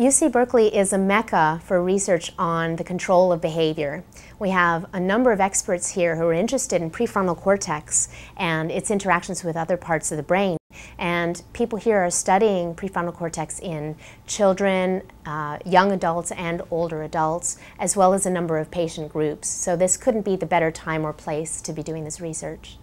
UC Berkeley is a mecca for research on the control of behavior. We have a number of experts here who are interested in prefrontal cortex and its interactions with other parts of the brain. And people here are studying prefrontal cortex in children, young adults and older adults, as well as a number of patient groups. So this couldn't be the better time or place to be doing this research.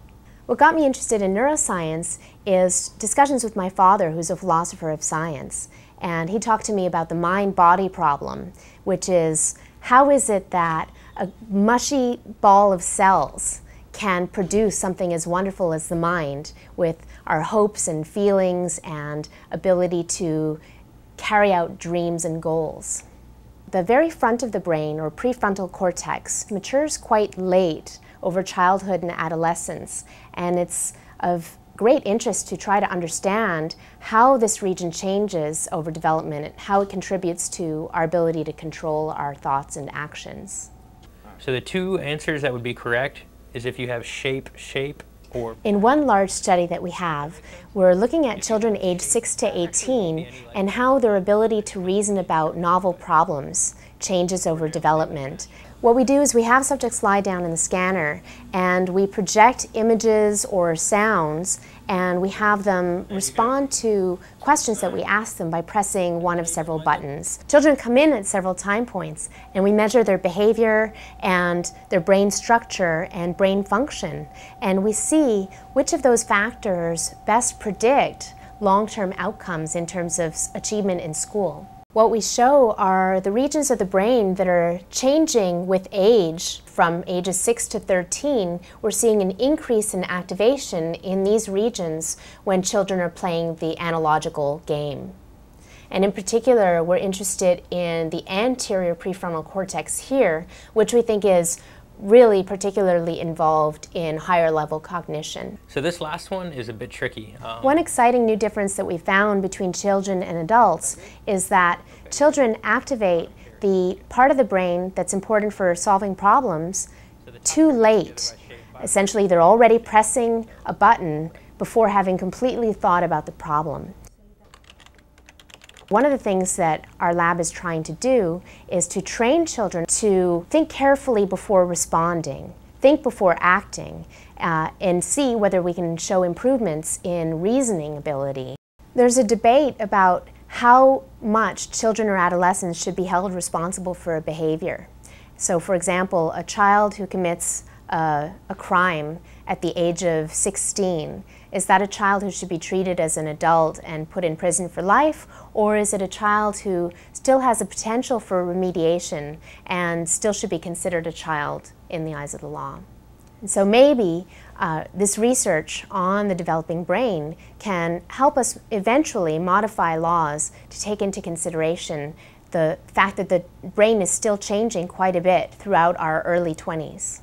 What got me interested in neuroscience is discussions with my father, who's a philosopher of science. And he talked to me about the mind-body problem, which is how is it that a mushy ball of cells can produce something as wonderful as the mind, with our hopes and feelings and ability to carry out dreams and goals. The very front of the brain, or prefrontal cortex, matures quite late over childhood and adolescence, and it's of great interest to try to understand how this region changes over development and how it contributes to our ability to control our thoughts and actions. So the two answers that would be correct is if you have shape, or... In one large study that we have, we're looking at children aged 6 to 18 and how their ability to reason about novel problems changes over development. What we do is we have subjects lie down in the scanner and we project images or sounds, and we have them respond to questions that we ask them by pressing one of several buttons. Children come in at several time points, and we measure their behavior and their brain structure and brain function, and we see which of those factors best predict long-term outcomes in terms of achievement in school. What we show are the regions of the brain that are changing with age. From ages 6 to 13, we're seeing an increase in activation in these regions when children are playing the analogical game. And in particular, we're interested in the anterior prefrontal cortex here, which we think is really particularly involved in higher level cognition. So this last one is a bit tricky. One exciting new difference that we found between children and adults is that children activate the part of the brain that's important for solving problems too late. Essentially, they're already pressing a button before having completely thought about the problem. One of the things that our lab is trying to do is to train children to think carefully before responding, think before acting, and see whether we can show improvements in reasoning ability. There's a debate about how much children or adolescents should be held responsible for a behavior. So, for example, a child who commits a crime at the age of 16, is that a child who should be treated as an adult and put in prison for life, or is it a child who still has a potential for remediation and still should be considered a child in the eyes of the law? And so maybe this research on the developing brain can help us eventually modify laws to take into consideration the fact that the brain is still changing quite a bit throughout our early 20s.